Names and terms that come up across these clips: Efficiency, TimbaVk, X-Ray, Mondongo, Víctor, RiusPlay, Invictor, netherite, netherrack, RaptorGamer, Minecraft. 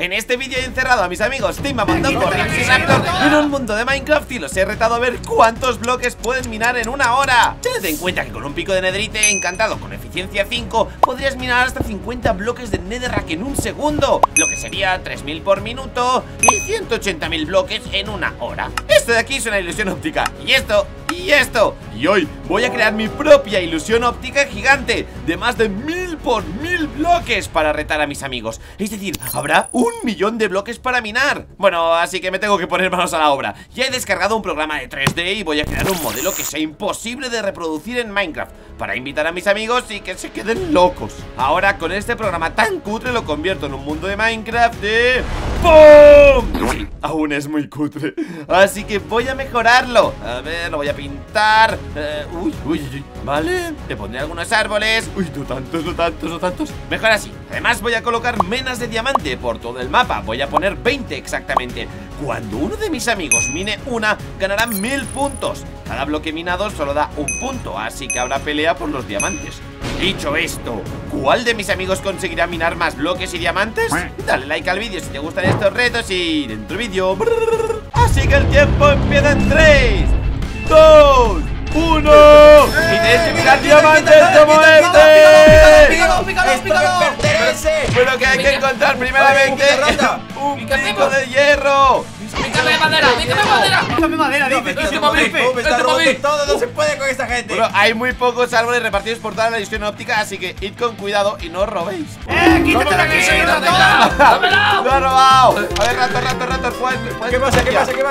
En este vídeo he encerrado a mis amigos Timba, Mondongo, y Raptor en un mundo de Minecraft y los he retado a ver cuántos bloques pueden minar en una hora. Tened en cuenta que con un pico de netherite encantado con eficiencia 5 podrías minar hasta 50 bloques de netherrack en un segundo, lo que sería 3000 por minuto y 180.000 bloques en una hora. Esto de aquí es una ilusión óptica, y esto, y esto. Y hoy voy a crear mi propia ilusión óptica gigante de más de 1000 por 1000 bloques para retar a mis amigos. Es decir, habrá 1.000.000 de bloques para minar. Bueno, así que me tengo que poner manos a la obra. Ya he descargado un programa de 3D y voy a crear un modelo que sea imposible de reproducir en Minecraft, para invitar a mis amigos y que se queden locos. Ahora con este programa tan cutre lo convierto en un mundo de Minecraft de... ¡BOOM! Sí, aún es muy cutre, así que voy a mejorarlo. A ver, lo voy a pintar. Uy, vale. Te pondré algunos árboles. Uy, no tantos. Mejor así. Además voy a colocar menas de diamante por todo el mapa. Voy a poner 20 exactamente. Cuando uno de mis amigos mine una, ganará 1000 puntos. Cada bloque minado solo da un punto, así que habrá pelea por los diamantes. Dicho esto, ¿cuál de mis amigos conseguirá minar más bloques y diamantes? Dale like al vídeo si te gustan estos retos y dentro vídeo. Así que el tiempo empieza en 3, 2, 1. Y tienes que mirar diamantes como este. Pero que hay que encontrar primeramente un pico de hierro. Pícame madera, dice. Todo no se puede con esta gente. Bueno, hay muy pocos árboles repartidos por toda la ilusión óptica, así que id con cuidado y no os robéis. ¡Quítate de aquí! ¡Lo he robado! A ver, Raptor, ¿qué pasa?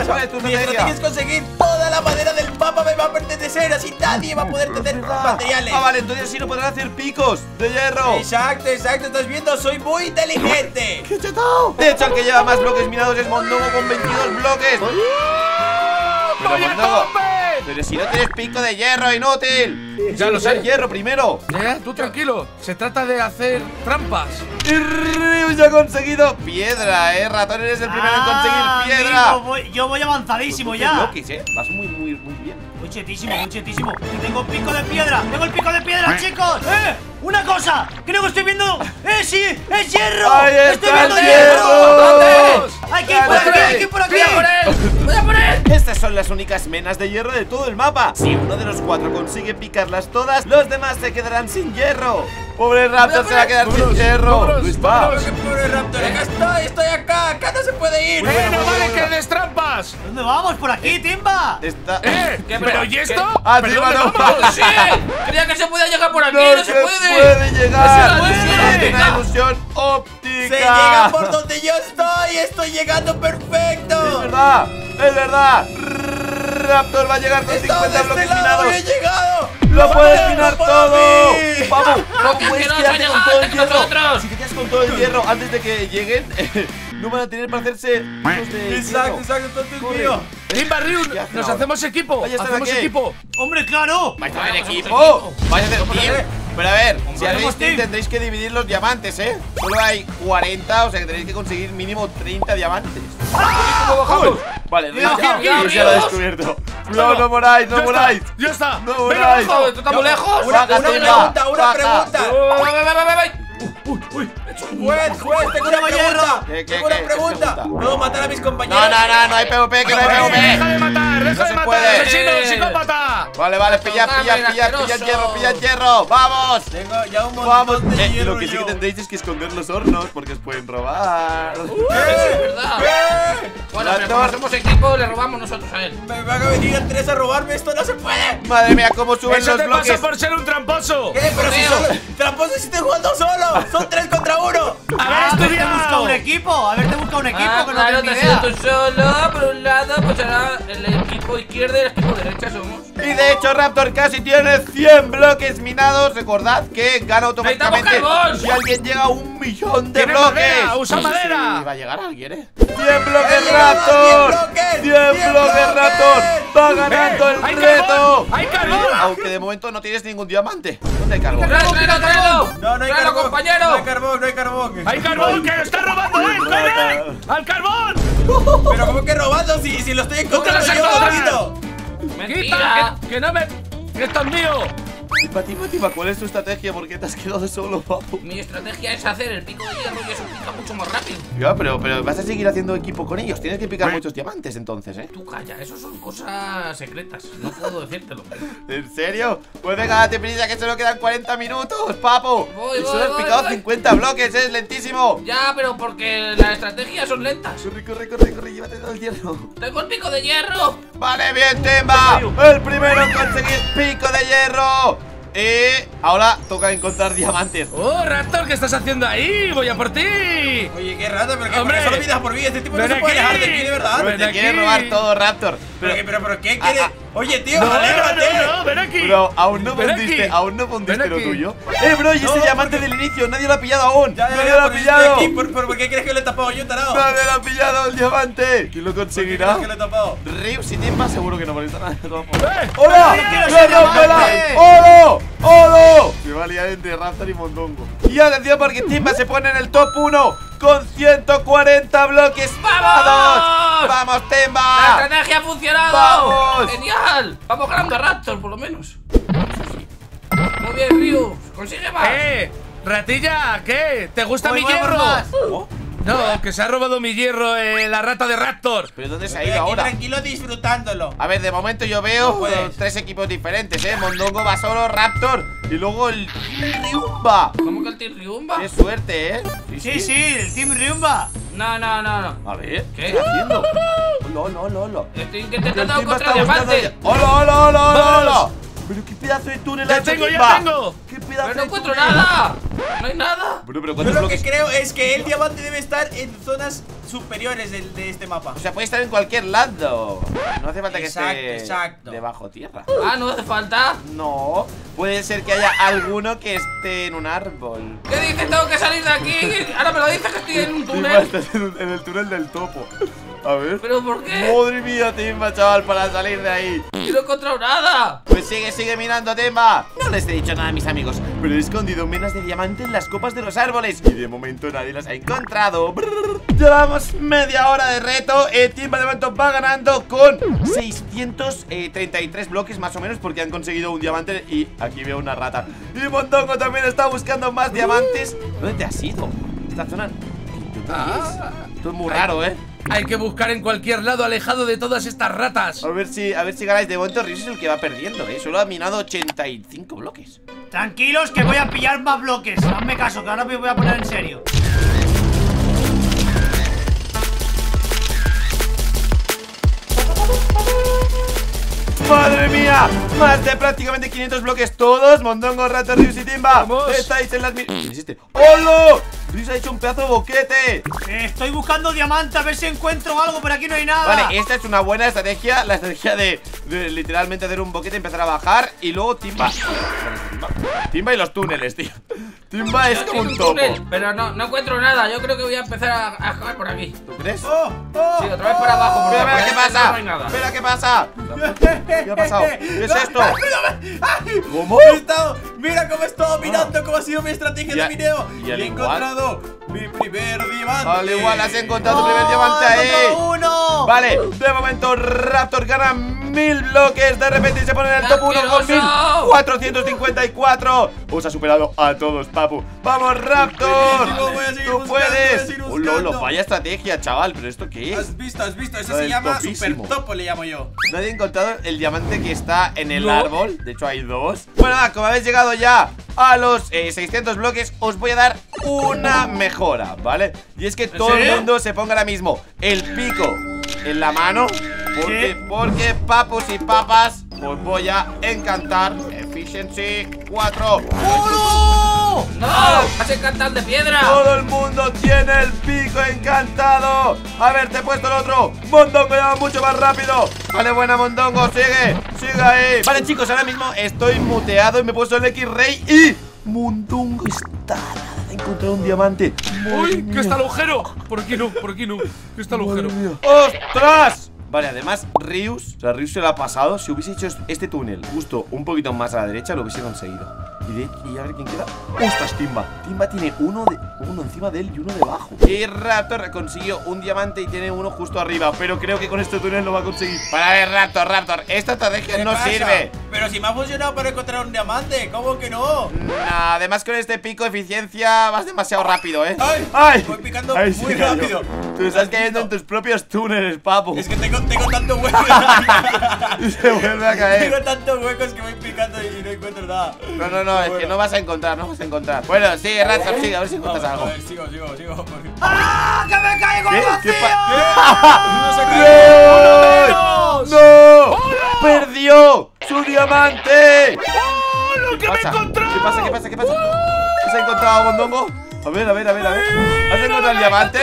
¿Cuál es tu estrategia? Tienes que conseguir toda la madera del mapa, me va a pertenecer, así nadie va a poder tener materiales. Ah, vale, entonces así no podrán hacer picos de hierro. Exacto, estás viendo, soy muy inteligente. ¡Qué chetado! De hecho, el que lleva más bloques minados es Mondongo con 22 bloques. Pero Mondongo, pero si no tienes pico de hierro, inútil. Ya lo sé, hierro primero. Tú tranquilo, se trata de hacer trampas. Y Rius ya ha conseguido piedra, ratón, eres el primero en conseguir piedra. Yo voy avanzadísimo ya. Bloques, vas muy bien. Muy chetísimo. Tengo pico de piedra, chicos. Una cosa, creo que estoy viendo. ¡Sí! ¡Es hierro! ¡Estoy viendo hierro! ¡Aquí por aquí! ¡Voy a por él! Estas son las únicas menas de hierro de todo el mapa. Si uno de los cuatro consigue picarlas todas, los demás se quedarán sin hierro. ¡Pobre Raptor se va a quedar sin hierro! ¡Pobre Raptor! ¡Acá estoy acá! ¡Acá no se puede ir! ¡No vale que des trampas! ¿Dónde vamos? ¿Por aquí, Timba? ¿Pero y esto? ¿Pero dónde vamos? ¡Sí! Creía que se podía llegar por aquí, no se puede. Puede llegar. Es una ilusión óptica. Se llega por donde yo estoy. Estoy llegando perfecto. Es verdad. Raptor va a llegar con 50 bloques minados. Lo puedes minar todo. Vamos, no puedes quedarte con todo el hierro. Si te quedas con todo el hierro antes de que lleguen, no van a tener para hacerse. Exacto, tío. Timba, Rius, nos hacemos equipo. Hacemos equipo. Hombre, claro. Vais a hacer equipo. Vais a hacer equipo. Pero a ver, si hacéis team tendréis que dividir los diamantes, Solo hay 40, o sea que tenéis que conseguir mínimo 30 diamantes. Vale, ya lo he descubierto. No moráis. Ya está. No moráis. ¿Estamos lejos? Una pregunta. Uy. Juez, tengo una pregunta. ¿Puedo matar a mis compañeros? No hay PvP, que no hay PvP. ¡Deja de matar! ¡Asesino, psicópata! Vale, pillad hierro. ¡Vamos! Tengo ya un montón de hierro. Lo que sí que tendréis es que esconder los hornos, porque os pueden robar. Es verdad. Bueno, pero como somos equipo, le robamos nosotros a él. Me van a venir tres a robarme, esto no se puede. Madre mía, cómo suben los bloques. Eso te pasa por ser un tramposo. ¿Qué? Pero si solo... Tramposo si estoy jugando solo. Son 3 contra 1. A ver, te busca un equipo. Claro, te has ido tú solo. Por un lado, pues ahora el equipo izquierdo y el equipo derecha somos. Y de hecho Raptor casi tiene 100 bloques minados. Recordad que gana automáticamente si alguien llega a 1.000.000 de bloques. Madera, usa madera. Sí, va a llegar alguien, 100 bloques Raptor. 100 bloques Raptor. Va ganando el reto. Hay carbón. Aunque de momento no tienes ningún diamante. ¿Dónde hay carbón? No hay carbón, compañero. No hay carbón. Hay carbón que lo está robando él. ¡Al carbón! Pero ¿cómo que robando? Si lo estoy encontrando yo. ¡Mentira! ¡Quita! ¡Que no me... ¡Esto es mío! Tipa, ¿cuál es tu estrategia? ¿Por qué te has quedado solo, papu? Mi estrategia es hacer el pico de hierro y eso pica mucho más rápido. Ya, pero vas a seguir haciendo equipo con ellos. Tienes que picar muchos diamantes entonces, ¿eh? Tú calla, eso son cosas secretas. No puedo decírtelo. ¿En serio? Pues venga, date prisa que solo quedan 40 minutos, papu. Y solo has picado 50 bloques, es lentísimo. Ya, pero porque las estrategias son lentas. Corre, llévate todo el hierro. Tengo el pico de hierro. Vale, bien, Timba. El primero en conseguir pico de hierro. Ahora toca encontrar diamantes. ¡Oh, Raptor! ¿Qué estás haciendo ahí? ¡Voy a por ti! Oye, qué rato, pero que hombre, solo pidas por mí. Este tipo no se puede dejar de mí, de verdad. Pero te quiere robar todo, Raptor. Pero ¿qué quiere? Oye, tío, alégrate. No, ven aquí. Bro, aún no fundiste lo tuyo. Bro, y ese diamante del inicio, nadie lo ha pillado aún. Nadie lo ha pillado. ¿Por qué crees que lo he tapado yo, tarado? Nadie lo ha pillado el diamante. ¿Quién lo conseguirá? Rius, si tiene más, seguro que no molesta nada. ¡Hola! ¡Oro! ¡Oro! Me va a liar entre Raptor y Mondongo. Y atención porque Timba se pone en el top 1 con 140 bloques. ¡Vamos! ¡Vamos, Timba! ¡La estrategia ha funcionado! ¡Vamos! ¡Genial! Vamos ganando a Raptor, por lo menos. Muy bien, Rius. Consigue más. Ratilla, ¿qué? ¿Te gusta mi hierro? No, que se ha robado mi hierro, la rata de Raptor. ¿Pero dónde se ha ido ahora? Tranquilo disfrutándolo. A ver, de momento yo veo tres equipos diferentes, Mondongo va solo, Raptor y luego el Team Riumba. ¿Cómo que el Team Riumba? Qué suerte, Sí, el Team Riumba. No. A ver, ¿qué está haciendo? No. Estoy intentando encontrar diamantes. Hola. Pero qué pedazo de túnel ha hecho Timba. ¡Ya tengo! ¿Qué pedazo de túnel? ¡Pero no encuentro nada! ¡No hay nada! Pero lo que creo es que el diamante debe estar en zonas superiores de este mapa. O sea, puede estar en cualquier lado. No hace falta que esté debajo tierra. Ah, ¿no hace falta? No. Puede ser que haya alguno que esté en un árbol. ¿Qué dices? Tengo que salir de aquí. Ahora me lo dices que estoy en un túnel. Timba, estás en el túnel del topo. A ver. ¿Pero por qué? Madre mía, Timba, chaval, para salir de ahí. Yo no he encontrado nada. Pues sigue mirando, Timba. No les he dicho nada a mis amigos, pero he escondido minas de diamante en las copas de los árboles y de momento nadie las ha encontrado. Llevamos media hora de reto. Timba de momento va ganando con 633 bloques más o menos, porque han conseguido un diamante. Y aquí veo una rata. Y Mondongo también está buscando más diamantes. ¿Dónde te has ido? Esta zona... Esto es muy raro, Hay que buscar en cualquier lado, alejado de todas estas ratas. A ver si ganáis. De momento Rius es el que va perdiendo, Solo ha minado 85 bloques. Tranquilos que voy a pillar más bloques. Hazme caso, que ahora me voy a poner en serio. ¡Madre mía! Más de prácticamente 500 bloques todos. Mondongo, Rata, Rius y Timba. Estáis en las... ¡Hola! Rius ha hecho un pedazo de boquete. Estoy buscando diamante, a ver si encuentro algo, pero aquí no hay nada. Vale, esta es una buena estrategia. La estrategia de literalmente hacer un boquete, empezar a bajar y luego Timba. Timba y los túneles, tío. Timba es como un topo. Pero no encuentro nada. Yo creo que voy a empezar a jugar por aquí. ¿Tú crees? Sí, otra vez para abajo. Espera, ¿qué pasa? Espera, ¿qué pasa? ¿Qué ha pasado? ¿Qué es esto? ¿Cómo? Mira cómo he estado mirando cómo ha sido mi estrategia de video. Y he encontrado mi primer diamante. Al igual has encontrado tu primer diamante ahí. ¡Uno! Vale, de momento Raptor gana 1000 bloques. De repente se pone en el top 1 con 1454. Os ha superado a todos, papu. ¡Vamos, Raptor! ¡Tú puedes! ¡Lolo, vaya estrategia, chaval! ¿Pero esto qué es? ¿Has visto? Eso se llama super topo, le llamo yo. Nadie ha encontrado el diamante que está en el árbol. De hecho, hay dos. Bueno, como habéis llegado ya a los 600 bloques, os voy a dar una mejora, ¿vale? Y es que todo el mundo se ponga ahora mismo el pico en la mano. Porque papus y papas, os voy a encantar Efficiency 4. ¡Oh, no! ¡Has encantado de piedra! Todo el mundo tiene el pico encantado. A ver, te he puesto el otro. Mondongo lleva mucho más rápido. Vale, buena, Mondongo, sigue ahí. Vale, chicos, ahora mismo estoy muteado y me he puesto el X-Ray y Mondongo está... encontrar un diamante. ¡Uy! ¡Que está el agujero! ¿Por qué no? ¡Que está el agujero! ¡Ostras! Vale, además Rius se lo ha pasado. Si hubiese hecho este túnel justo un poquito más a la derecha, lo hubiese conseguido. TimbaVk y a ver quién queda. ¡Ostras, Timba! Timba tiene uno encima de él y uno debajo. Y Raptor consiguió un diamante y tiene uno justo arriba, pero creo que con este túnel lo va a conseguir. Para ver, Raptor, esta estrategia no sirve. Pero si me ha funcionado para encontrar un diamante, ¿cómo que no? Nah, además con este pico de eficiencia vas demasiado rápido, ¿eh? ¡Ay! Voy picando muy rápido. Tú estás cayendo en tus propios túneles, papu. Es que tengo tanto hueco. Se vuelve a caer. Tengo tantos huecos que voy picando y no encuentro nada. No, es que no vas a encontrar. Bueno, sí, Raptor, sigue, a ver si encuentras algo. A ver, sigo. ¡Ah! ¡Que me caigo! ¿Qué? ¡No! ¡Perdió su diamante! ¡Oh, lo que me he encontrado! ¿Qué pasa? ¿Has encontrado, Mondongo? A ver. ¿Has encontrado el diamante?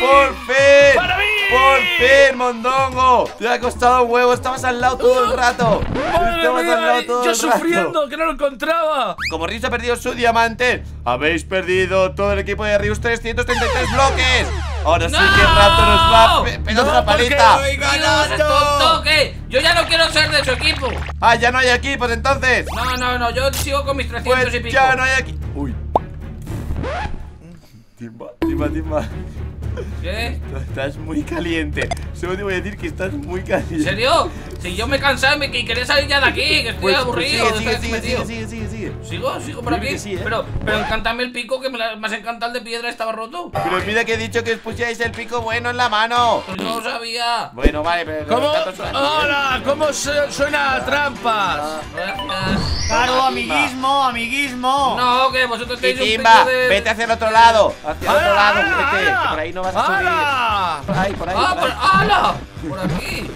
¡Por fin! ¡Para mí! ¡Por fin, Mondongo! Te ha costado un huevo, estabas al lado todo el rato. Yo sufriendo, que no lo encontraba. Como Rius ha perdido su diamante, habéis perdido todo el equipo de Rius 333 bloques. Ahora sí que Raptor nos va a pegar otra palita. Yo ya no quiero ser de su equipo. Ah, ya no hay equipos entonces. No, yo sigo con mis 300 y pico. Ya no hay aquí. Uy. Timba. ¿Qué? Estás muy caliente. Solo te voy a decir que estás muy caliente. ¿En serio? Si yo me cansaba y quería salir ya de aquí, que estoy aburrido. Sigue. ¿Sigo por aquí? Sí, ¿eh? Pero encántame el pico, que me has encantado el de piedra, estaba roto. Pero mira que he dicho que os pusieais el pico bueno en la mano. Pues no lo sabía. Bueno, vale, pero... ¿Cómo? ¡Hola! ¿Cómo suena a trampas? Claro, amiguismo. No, que vosotros tenéis un pico de... vete hacia el otro lado. Hacia el otro lado, que por ahí no vas a subir. Por ahí. ¡Hala! Por aquí.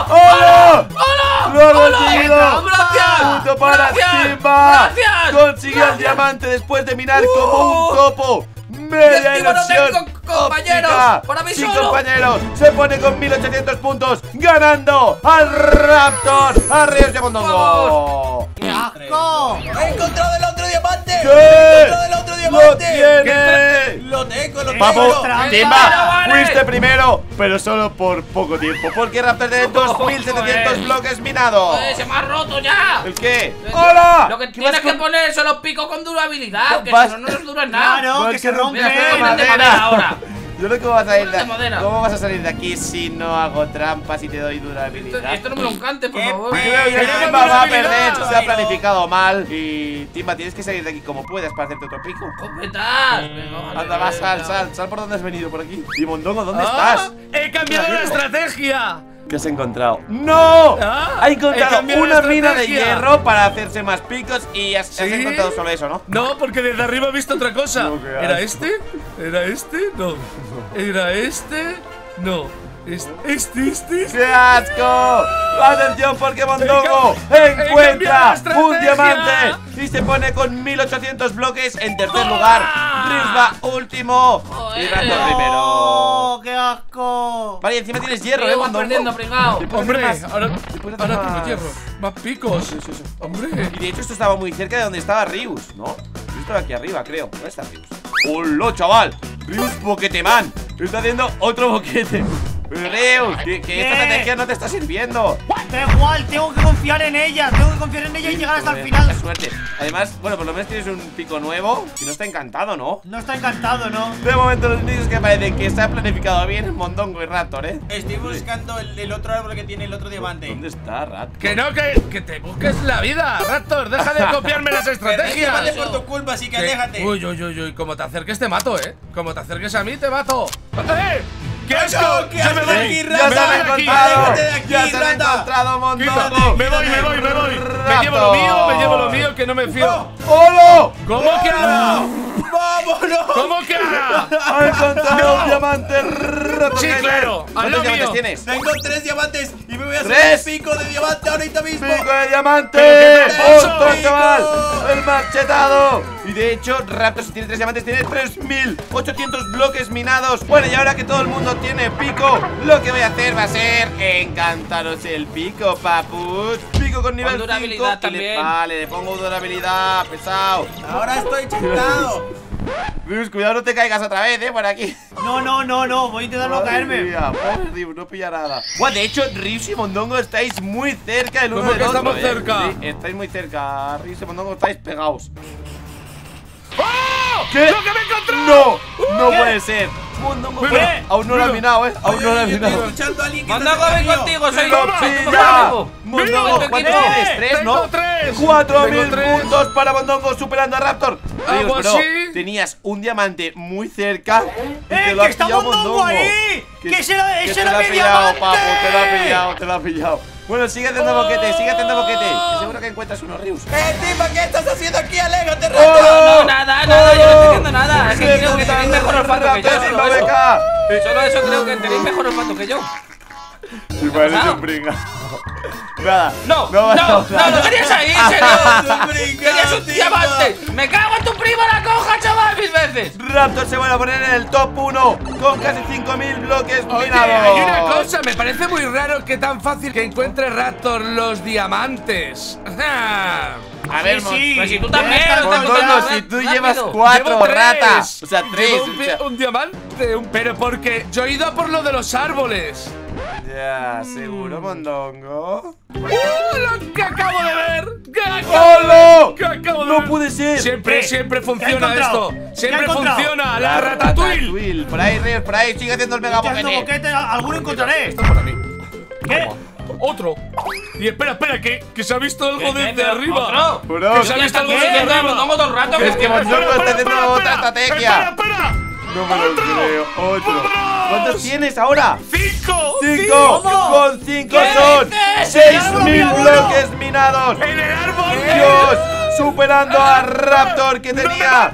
¡Hola! ¡Lo he conseguido! ¡Punto para Timba! ¡Consiguió el diamante después de minar como un topo! ¡Media ilusión! Compañeros, óptica. Para mí solo. Sí, compañeros, se pone con 1800 puntos, ganando al Raptor, a Rius de Mondongo. ¡Qué asco! ¡He encontrado el otro diamante! ¿Qué? ¡He encontrado el otro diamante! ¡Lo tengo! Papu, Timba, fuiste primero, pero solo por poco tiempo, porque Raptor tiene 2700 bloques minados. ¡Se me ha roto ya! ¿El qué? ¡Hola! Lo que tienes que poner son los picos con durabilidad, que eso no nos dura nada. ¡Claro, que se rompe! Ahora. Yo creo que ¿cómo vas a salir de aquí si no hago trampas y te doy durabilidad? Esto no me lo cante, por favor. Creo que Timba va a perder, se ha planificado mal. Y Timba, tienes que salir de aquí como puedas para hacerte otro pico. ¿Cómo estás? Anda, va, sal por donde has venido, por aquí. Y Mondongo, ¿dónde estás? ¡He cambiado la estrategia! ¿Qué has encontrado? ¡No! Ha encontrado una mina de hierro para hacerse más picos y has encontrado solo eso, ¿no? No, porque desde arriba he visto otra cosa. ¿Era este? ¿Era este? No. ¿Era este? No. ¡Este! ¡Qué asco! ¡Atención porque Mondongo encuentra un diamante! Y se pone con 1800 bloques en tercer lugar. Rius va último y Raptor primero. ¡Qué asco! Vale, encima tienes hierro, Mondongo. Hombre, ahora tengo hierro. Más picos. Sí. Hombre. Y de hecho esto estaba muy cerca de donde estaba Rius, ¿no? Rius estaba aquí arriba, creo. ¿Dónde está Rius? ¡Hola, chaval! Rius Boqueteman. Está haciendo otro boquete. Rius, que esta estrategia no te está sirviendo. Da igual, tengo que confiar en ella. Y llegar hasta el final. Suerte. Además, bueno, por lo menos tienes un pico nuevo. Y no está encantado, ¿no? No está encantado, ¿no? De momento los niños que parecen que se ha planificado bien el Mondongo y Raptor, ¿eh? Estoy buscando el otro árbol que tiene el otro diamante. ¿Dónde está Raptor? Que no, que te busques la vida, Raptor. Deja de copiarme las estrategias. Vale por tu culpa, así que aléjate. Uy, como te acerques te mato, ¿eh? Como te acerques a mí te mato. ¡Eh! ¡Qué asco! ¡Ya me voy! ¡Ya se han encontrado, Mondongo! ¡Me voy! Me llevo lo mío, que no me fío. ¡Hola! ¿Cómo que ahora? ¡Vámonos! ¿Cómo que ahora? ¡Ha encontrado un diamante! ¡Sí, claro! ¿Cuántos diamantes tienes? Tengo 3 diamantes y me voy a hacer un pico de diamante ahorita mismo. ¡Pico de diamante! ¡Otro, chaval! ¡El marchetado! Y de hecho, Raptor, si tiene 3 diamantes, tiene 3800 bloques minados. Bueno, y ahora que todo el mundo tiene pico, lo que voy a hacer va a ser encantaros el pico, papus. Pico con nivel 5 también. Vale, le pongo durabilidad, pesado. Ahora estoy chutado. Rius, cuidado, no te caigas otra vez, por aquí. No, voy a intentar no caerme. Pobre Rius, no pilla nada. Bueno, de hecho, Rius y Mondongo estáis muy cerca el uno del otro. Estamos cerca. Sí, estáis muy cerca. Rius y Mondongo estáis pegados. ¡Oh! ¿Qué? ¡Lo que me encontré! No puede ser. Mondongo, aún no lo ha minado, Aún no lo ha minado. Mondongo, ven contigo, soy yo. Mondongo, ¿cuántos tienes? ¿Tres, no? 4.000 puntos para Mondongo, superando a Raptor. Dios, bro, tenías un diamante muy cerca. ¡Que está Mondongo ahí! ¡Que ese era mi diamante! Te lo ha pillado, Bueno, sigue haciendo boquete, seguro que encuentras unos Rius. Timba, ¿qué estás haciendo aquí? ¡Alégrate, Raptor! No, nada, yo no estoy haciendo nada. Es que creo que tenéis mejor olfato que yo. Solo eso creo que tenéis mejor olfato que yo. Si parece un pringa. No querías ahí, serio. Querías un diamante. Me cago en tu primo, la coja, chaval, mil veces. Raptor se van a poner en el top 1 con casi 5000 bloques minados. Hay una cosa, me parece muy raro que tan fácil que encuentre Raptor los diamantes. A ver, pues si tú también si tú llevas 4 ratas. O sea, 3. Un diamante, pero porque yo he ido a por lo de los árboles. Ya, seguro, Mondongo. ¡Lo que acabo de ver! ¡No puede ser! Siempre funciona esto. Siempre funciona la ratatouille. Por ahí, Rius, por ahí. Sigue haciendo el mega boquete. Alguno encontraré. Está por aquí. ¿Qué? Otro. Y espera, que se ha visto algo desde arriba. Que se ha visto algo desde arriba. Mondongo todo el rato. Es que Mondongo está haciendo otra estrategia. ¡Espera! No me lo creo. Otro. ¿Cuántos tienes ahora? ¡Cinco! Con 5 son 6000 bloques minados. ¡En el árbol! ¡Dios! Superando a Raptor, que tenía.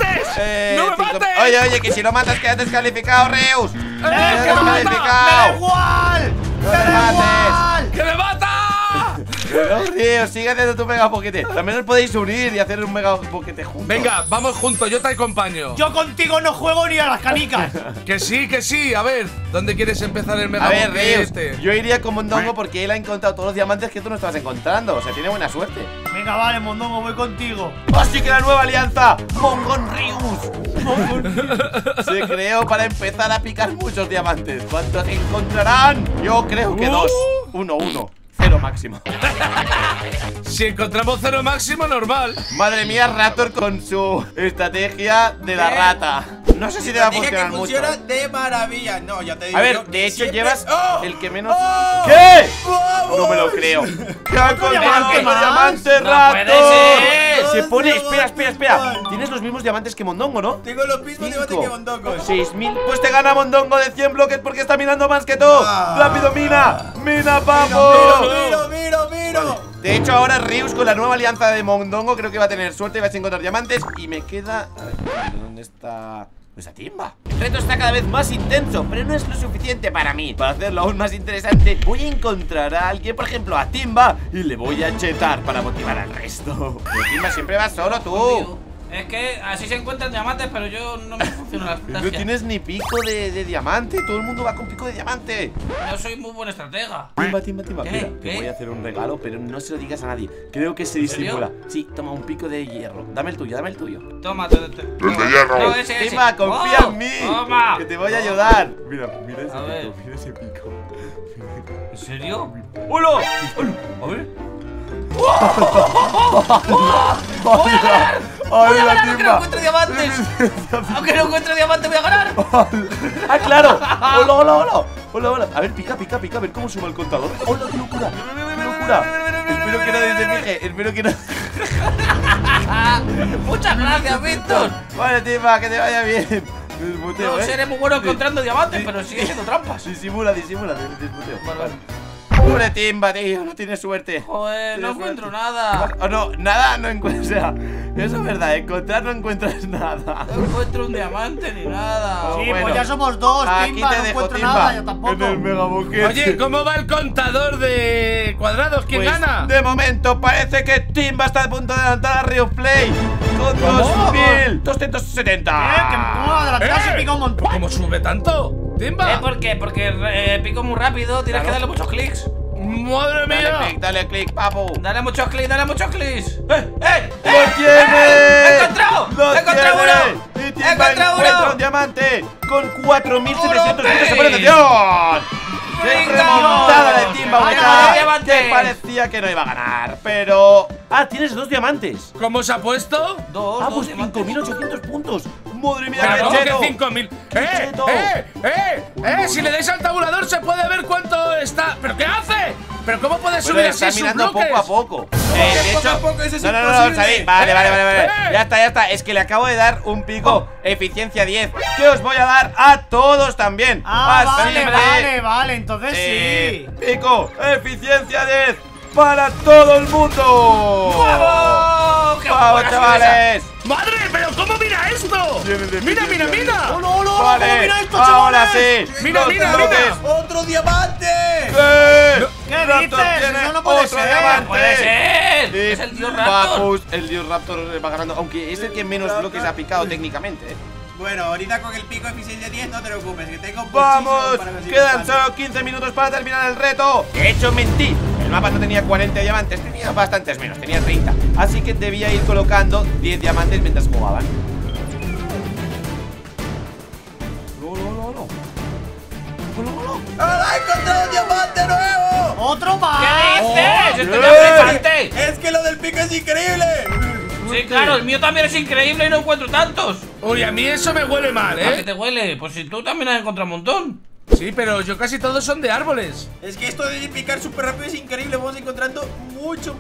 ¡No me mates! Oye, que si lo matas quedas descalificado, Rius. ¡Me da igual! ¡No me mates! ¡Que me mata! Pero, Rius, sigue haciendo tu mega boquete. También os podéis unir y hacer un mega boquete juntos. Venga, vamos juntos, yo te acompaño. Yo contigo no juego ni a las canicas. Que sí, a ver, ¿dónde quieres empezar el mega boquete? A ver, Rius, yo iría con Mondongo porque él ha encontrado todos los diamantes que tú no estabas encontrando. O sea, tiene buena suerte. Venga, vale, Mondongo, voy contigo. Así que la nueva alianza, Mondongo Rius, se creó para empezar a picar muchos diamantes. ¿Cuántos encontrarán? Yo creo que 2. 1. Cero máximo. Si encontramos cero máximo, normal. Madre mía, Raptor con su estrategia de la rata. No sé si te va a funcionar mucho. Funciona de maravilla. No, ya te digo. A ver, de hecho llevas el que menos. ¿Qué? No me lo creo. ¡Ya con diamante, Raptor! Se pone. Espera. Tienes los mismos diamantes que Mondongo, ¿no? Tengo los mismos diamantes que Mondongo. 6000. Pues te gana Mondongo de 100 bloques porque está minando más que tú. Rápido, mina. Mina, papo. Miro. De hecho, ahora Rius con la nueva alianza de Mondongo creo que va a tener suerte y va a encontrar diamantes. Y me queda... A ver, ¿dónde está...? Pues a Timba. El reto está cada vez más intenso, pero no es lo suficiente para mí. Para hacerlo aún más interesante, voy a encontrar a alguien, por ejemplo, a Timba, y le voy a chetar para motivar al resto. Pero Timba siempre va solo, tú. Es que así se encuentran diamantes, pero yo no me funciona la estrategia. No tienes ni pico de diamante. Todo el mundo va con pico de diamante. Yo soy muy buen estratega. Timba, mira, te voy a hacer un regalo, pero no se lo digas a nadie. Creo que se disimula. Sí, toma un pico de hierro. Dame el tuyo. Toma, el de hierro. Timba, confía en mí. Toma. Que te voy a ayudar. Mira ese pico. ¿En serio? ¡Hola! A ver. ¡Voy a ganar! ¡Aunque no encuentro diamantes! ¡Voy a ganar! ¡Ah, claro! ¡Hola! A ver, pica, a ver cómo sube el contador. ¡Hola, qué locura! Espero que nadie se fije, ¡Muchas gracias, Víctor! Vale, Timba, que te vaya bien. Desmuteo, no, seré muy bueno encontrando diamantes, pero sigue siendo trampas. Disimula, desmuteo. Vale. Pobre Timba, tío, no tiene suerte. Joder, no encuentro nada. Nada no encuentro. O sea, eso es verdad, encontrar no encuentras nada. No encuentro un diamante ni nada. Sí, bueno, pues ya somos 2, Timba, no encuentro nada, yo tampoco. En el mega boquete. Oye, ¿cómo va el contador de cuadrados? ¿Quién gana? De momento parece que Timba está a punto de adelantar a RiusPlay con 2270. Que me puedo adelantar si pica un montón. ¿Cómo sube tanto? ¿Timba? ¿Por qué? Porque pico muy rápido, tienes que darle muchos clics. ¡Madre mía! Dale clic, papu. Dale muchos clics. ¡Lo tienes! ¡He encontrado! ¡He encontrado uno! Timba encuentra un diamante con 4700 puntos de protección. ¡Qué remontada de Timba! Que parecía que no iba a ganar, pero... ¡Ah, tienes 2 diamantes! ¿Cómo se ha puesto? 2. Ah, pues 5800 puntos. ¡Madre mía, claro, que 5000! Si le dais al tabulador se puede ver cuánto está. ¿Pero qué hace? ¿Pero cómo puede subir así sus bloques? Está mirando poco a poco. De hecho, poco, eso es imposible. Sabéis. Vale. Ya está. Es que le acabo de dar un pico. Eficiencia 10. Que os voy a dar a todos también. Ah, vale. Entonces sí. Pico, eficiencia 10 para todo el mundo. ¡Vamos! ¡Vamos, chavales! ¡Madre! ¡Pero cómo mira esto! ¡Mira! ¡No! Vale, ¿cómo mira esto, ahora chavales? Sí. ¡Mira! ¡Otro diamante! ¿Qué dices? No puede ser. ¡Puede ser! Sí. ¡Es el dios Raptor! Papus, el dios Raptor va ganando. Aunque es el que menos bloques ha picado técnicamente. Bueno, ahorita con el pico eficiente 10 no te preocupes, que tengo... ¡Vamos! Quedan solo 15 minutos para terminar el reto. De hecho, mentí. El mapa no tenía 40 diamantes, tenía bastantes menos, tenía 30. Así que debía ir colocando 10 diamantes mientras jugaban. ¡No! ¡Ah, he encontrado un diamante nuevo! ¡Otro más! ¿Qué dices? ¡Esto es un diamante! ¡Es que lo del pico es increíble! Sí, claro, el mío también es increíble y no encuentro tantos. Uy, a mí eso me huele mal, ¿eh? ¿A qué te huele? Pues si tú también has encontrado un montón. Sí, pero yo casi todos son de árboles. Es que esto de picar súper rápido es increíble. Vamos encontrando mucho.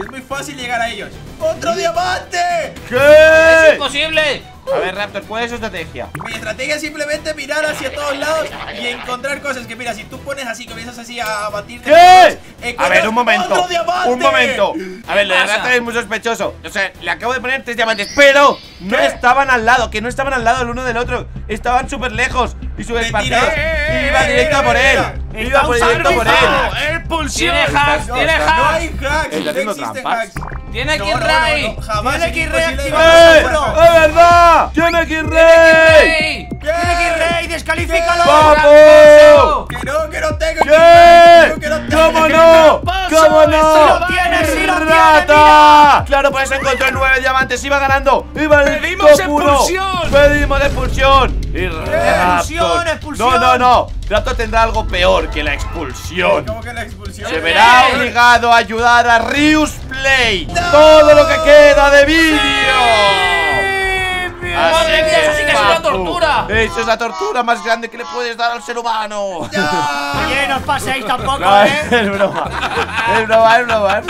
Es muy fácil llegar a ellos. ¡Otro diamante! ¿Qué? ¡Es imposible! A ver, Raptor, ¿cuál es su estrategia? Mi estrategia es simplemente mirar hacia todos lados y encontrar cosas que, mira, si tú pones así, comienzas así a batir... ¿Qué? A ver, un momento. A ver, lo de Raptor es muy sospechoso. O sea, le acabo de poner 3 diamantes, pero no estaban al lado, que no estaban al lado el uno del otro. Estaban súper lejos y súper esparcidos. Iba directo por él. ¡Tiene hacks! No hay hacks. Está haciendo trampas. ¡Tiene aquí Ray! ¡Jamás! ¡Tiene aquí Ray! ¡Es verdad! ¡Tiene aquí Ray! ¡Descalifícalo! ¡Vamos! ¡Que no tengo! ¡Que no! ¡Cómo no! ¡Sí lo tienes! ¡Rata! Claro, por eso encontró 9 diamantes. ¡Iba ganando! ¡Iba el top 1! ¡Pedimos expulsión! ¡Expulsión! ¡No! Raptor tendrá algo peor que la expulsión. ¿Cómo que la expulsión? Se verá obligado a ayudar a RiusPlay. Todo lo que queda de vídeo. ¡Madre mía! ¡Eso sí que es una tortura! ¡Eso es la tortura más grande que le puedes dar al ser humano! Oye, no os paséis tampoco, ¿eh? Es broma. Es broma.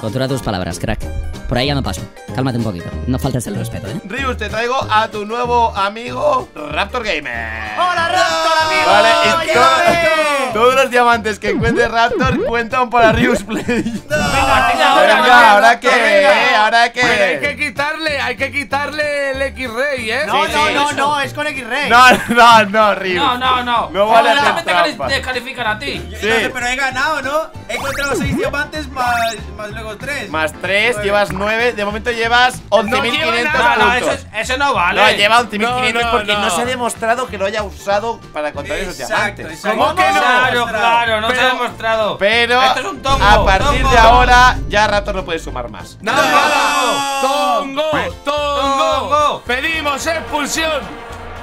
Controla tus palabras, crack. Por ahí ya no paso. Cálmate un poquito. No faltes el respeto, ¿eh? Rius, te traigo a tu nuevo amigo RaptorGamer. ¡Hola, Raptor, amigo! Vale, todos los diamantes que encuentre Raptor cuentan para RiusPlay. Venga, ¿ahora qué? Bueno, hay que quitarle el X-Ray, ¿eh? No, es con X-Ray. No, Rius. No. No vale hacer trampas. Te descalifican a ti. Sí. Pero he ganado, ¿no? He encontrado 6 diamantes más luego 3. Más 3, bueno. Llevas 9, de momento llevas 11.500 puntos. Eso no vale. No, lleva 11.500 porque no se ha demostrado que lo haya usado para contar esos diamantes. ¿Cómo que no? Claro, no se ha demostrado. Pero esto es un tongo. A partir de ahora ya Raptor no puede sumar más. ¡Tongo! ¡Pedimos expulsión!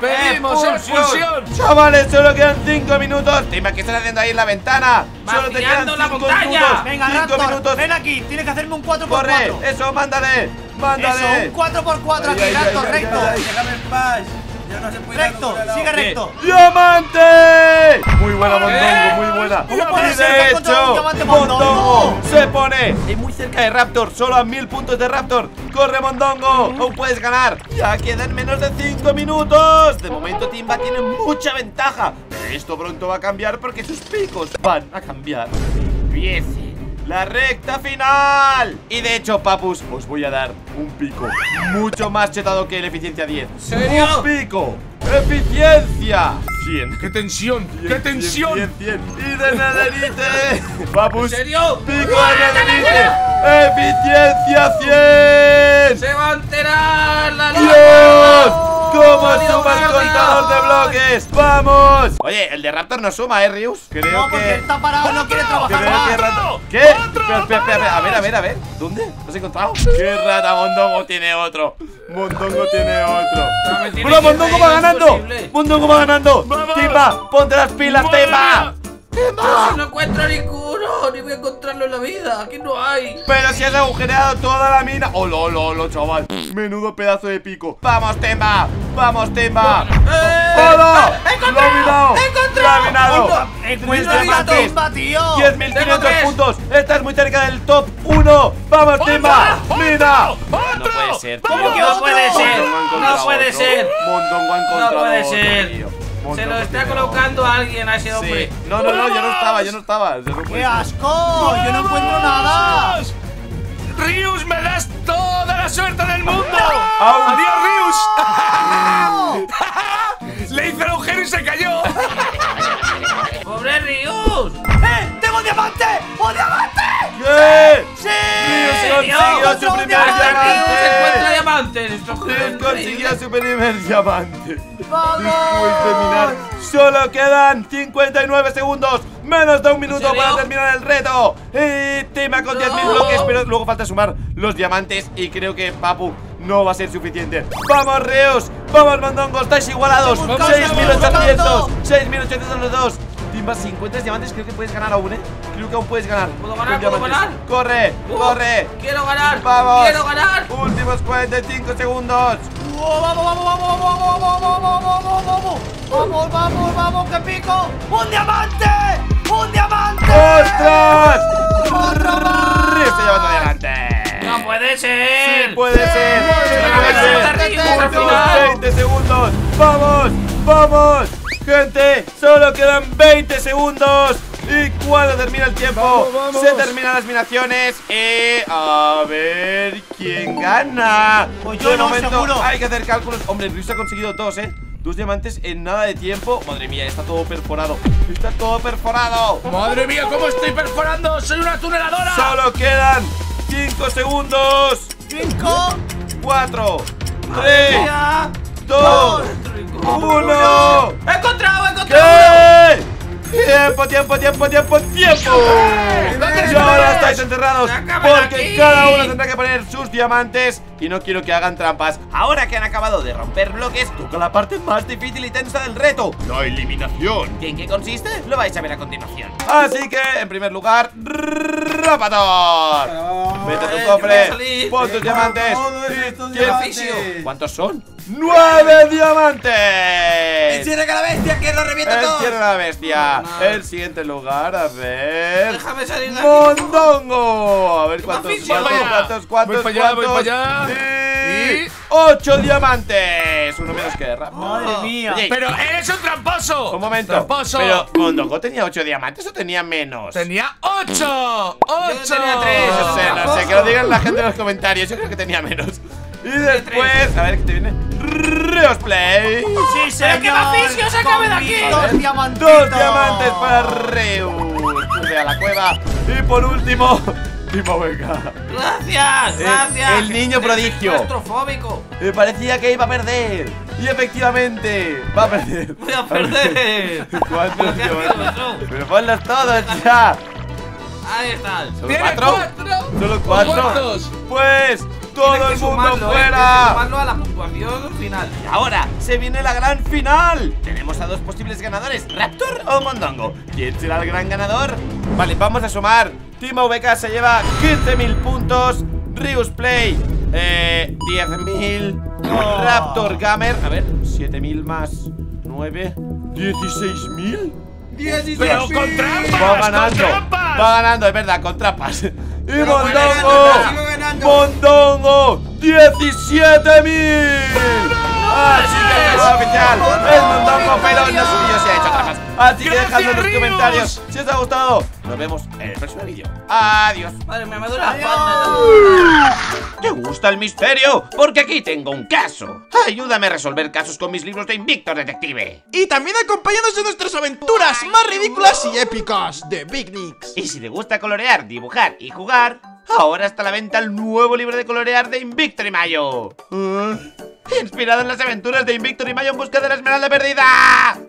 ¡Pedimos expulsión! Chavales, solo quedan 5 minutos. Timba, ¿qué estás haciendo ahí en la ventana? ¡Solo te quedan 5 minutos! Venga, Raptor, ven aquí, tienes que hacerme un 4x4. ¡Corre! ¡Eso, mándale! ¡Eso, un 4x4 aquí, Raptor, recto! ¡Déjame en paz! Yo no sé por qué. ¡Recto! ¡Sigue recto! ¡Diamante! Muy buena, Mondongo, muy buena. De hecho, Mondongo se pone muy cerca de Raptor, solo a 1000 puntos de Raptor. ¡Corre, Mondongo! ¡No puedes ganar! ¡Ya quedan menos de 5 minutos! De momento Timba tiene mucha ventaja, pero esto pronto va a cambiar porque sus picos van a cambiar. ¡Empiece la recta final! Y de hecho, papus, os voy a dar un pico mucho más chetado que el eficiencia 10. ¿Serio? ¡Un pico! ¡Eficiencia! 100. ¡Qué tensión! ¡Qué tensión! ¡Y de netherite! ¡Papus! ¿En serio? ¡Pico de netherite! ¡Eficiencia 100! ¡Se va a enterar la luz! ¡Dios! ¡Cómo suma el contador de bloques! ¡Vamos! Oye, el de Raptor no suma, ¿eh, Rius? Creo que... porque está parado, no quiere trabajar más. ¿Qué? Espera, a ver. ¿Dónde? ¿Lo has encontrado? ¡Qué rata! Mondongo tiene otro. ¡Bro, Mondongo va ganando! ¡Vamos! ¡Timba! ¡Ponte las pilas, Timba! ¡Timba! No encuentro ninguno, ni voy a encontrarlo en la vida. Aquí no hay. Pero si has agujereado toda la mina. ¡Holo, chaval! Menudo pedazo de pico. ¡Vamos, Timba! ¡Holo! ¡He encontrado! ¡10.500 puntos! ¡Estás muy cerca del top 1! ¡Vamos, Timba! ¡Mira! No puede ser, tío. No puede ser. Mondongo ha encontrado. No puede ser. Se lo está colocando a alguien a ese hombre. No, yo no estaba. ¡Qué asco! ¡Yo no encuentro nada! ¡Rius, me das toda la suerte del mundo! ¡Adiós, Rius! ¡Le hice el agujero y se cayó! ¡Pobre Rius! ¡Eh! ¡Tengo un diamante! ¡Un diamante! ¡Eh! ¡Sí! ¡Rius consiguió su primer diamante! ¡Rius consiguió su primer diamante! Después de minar, solo quedan 59 segundos. Menos de un minuto para terminar el reto. Y Timba con 10.000 bloques. Pero luego falta sumar los diamantes. Y creo que Papu no va a ser suficiente. ¡Vamos, Rius! ¡Vamos, Mondongo! ¡Estáis igualados! 6.800 los dos. Timba, si encuentras diamantes, creo que puedes ganar aún, ¿eh? Creo que aún puedes ganar. ¿Puedo ganar? ¡Corre! ¡Corre! ¡Quiero ganar! ¡Vamos! ¡Quiero ganar! Últimos 45 segundos. ¡Vamos! ¡Qué pico! ¡Un diamante! ¡Un diamante! ¡Ostras! ¡Estoy llevando diamante! ¡No puede ser! ¡Sí puede ser! ¡20 segundos! ¡Vamos! ¡Vamos! Gente, solo quedan 20 segundos. Y cuando termina el tiempo, vamos. Se terminan las minaciones. A ver quién gana. Pues yo no, seguro. Hay que hacer cálculos. Hombre, Rius ha conseguido dos, dos diamantes en nada de tiempo. Madre mía, está todo perforado. Está todo perforado. Madre mía, cómo estoy perforando. Soy una tuneladora. Solo quedan 5 segundos. 5, 4, 3, 2, 1. ¡He encontrado! ¿Qué? ¡Tiempo! Y ahora estáis enterrados, porque cada uno tendrá que poner sus diamantes. Y no quiero que hagan trampas. Ahora que han acabado de romper bloques, toca la parte más difícil y tensa del reto: la eliminación. ¿En qué consiste? Lo vais a ver a continuación. Así que, en primer lugar, Raptor, mete tu cofre, pon tus diamantes. ¿Cuántos son? ¡9 diamantes! ¡Encierra a la bestia, que lo revienta todo! ¡Encierra a la bestia! No. El siguiente lugar, a ver... ¡Déjame salir de aquí! ¡Mondongo! A ver cuántos... ¡Voy para allá! ¡Sí! ¡8 diamantes! Uno menos que Raptor. ¡Madre mía! Oye, ¡pero eres un tramposo! ¡Un momento! ¡Tramposo! ¿Pero Mondongo tenía 8 diamantes o tenía menos? ¡Tenía 8! ¡8! ¡Tenía 3! No sé, que lo digan la gente en los comentarios. Yo creo que tenía menos. Y después, a ver qué te viene. RiusPlay. Sí, señor. ¡Qué maficio! ¡Se acabe de aquí! Dos diamantes para Rius. Sube a la cueva. Y por último, TimbaVk. Gracias. El niño prodigio. Claustrofóbico. Me parecía que iba a perder. Y efectivamente, va a perder. Voy a perder. ¿Cuántos diamantes? Pero ponlos todos ya. Ahí están. ¿Solo cuatro? Pues. ¡Todo el mundo fuera! Sumarlo a la puntuación final. Y ahora se viene la gran final. Tenemos a dos posibles ganadores: Raptor o Mondongo. ¿Quién será el gran ganador? Vale, vamos a sumar. TimbaVk se lleva 15.000 puntos. RiusPlay 10.000. RaptorGamer, a ver, 7.000 más 9, 16.000. ¡Pero con trampas! Va ganando, es verdad, con trampas. ¡Y Mondongo! ¡17.000! Así que el oficial es Mondongo, pero no subió, se ha hecho trampas. Así que dejadlo en los comentarios si os ha gustado. Nos vemos en el próximo vídeo. Adiós. Madre mía, me duele la pata. ¿Te gusta el misterio? Porque aquí tengo un caso. Ayúdame a resolver casos con mis libros de Invictor, detective. Y también acompáñanos en nuestras aventuras más ridículas y épicas de Big Nix. Y si te gusta colorear, dibujar y jugar, ahora está a la venta el nuevo libro de colorear de Invictor y Mayo. Inspirado en las aventuras de Invictor y Mayo en busca de la esmeralda perdida.